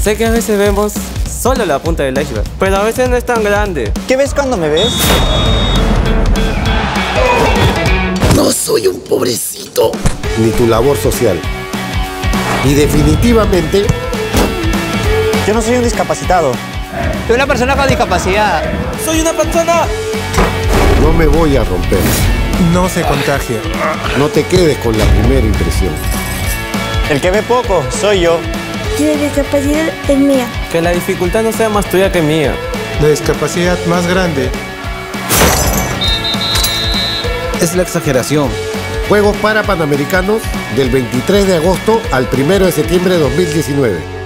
Sé que a veces vemos solo la punta del iceberg, pero a veces no es tan grande. ¿Qué ves cuando me ves? No soy un pobrecito. Ni tu labor social. Y definitivamente... yo no soy un discapacitado. Soy una persona con discapacidad. ¡Soy una persona! No me voy a romper. No se contagia. No te quedes con la primera impresión. El que ve poco soy yo. Y la discapacidad es mía. Que la dificultad no sea más tuya que mía. La discapacidad más grande es la exageración. Juegos Parapanamericanos del 23 de agosto al 1 de septiembre de 2019.